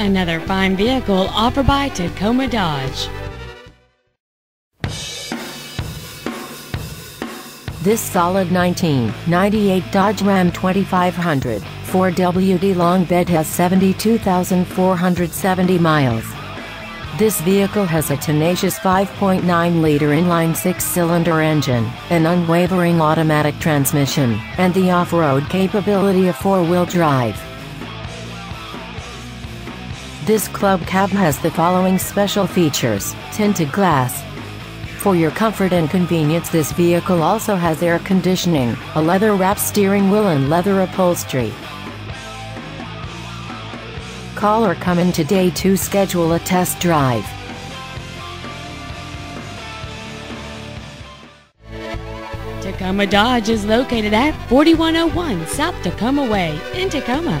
Another fine vehicle offered by Tacoma Dodge. This solid 1998 Dodge Ram 2500 4WD long bed has 72,470 miles. This vehicle has a tenacious 5.9-liter inline six-cylinder engine, an unwavering automatic transmission, and the off-road capability of four-wheel drive. This club cab has the following special features: tinted glass. For your comfort and convenience, this vehicle also has air conditioning, a leather-wrapped steering wheel, and leather upholstery. Call or come in today to schedule a test drive. Tacoma Dodge is located at 4101 South Tacoma Way in Tacoma.